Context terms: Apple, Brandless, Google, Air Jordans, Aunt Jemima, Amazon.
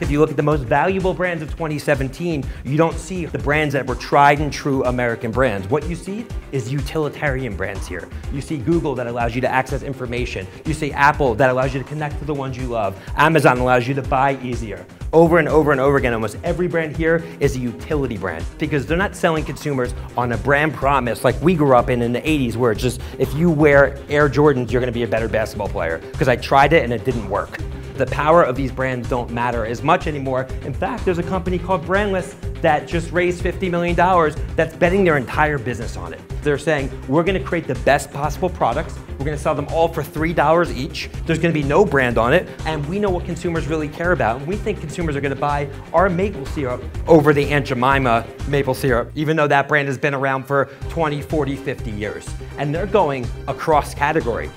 If you look at the most valuable brands of 2017, you don't see the brands that were tried and true American brands. What you see is utilitarian brands here. You see Google that allows you to access information. You see Apple that allows you to connect to the ones you love. Amazon allows you to buy easier. Over and over and over again, almost every brand here is a utility brand because they're not selling consumers on a brand promise like we grew up in the 80s, where it's just, if you wear Air Jordans, you're gonna be a better basketball player because I tried it and it didn't work. The power of these brands don't matter as much anymore. In fact, there's a company called Brandless that just raised $50 million that's betting their entire business on it. They're saying, we're gonna create the best possible products. We're gonna sell them all for $3 each. There's gonna be no brand on it. And we know what consumers really care about. And we think consumers are gonna buy our maple syrup over the Aunt Jemima maple syrup, even though that brand has been around for 20, 40, 50 years. And they're going across category.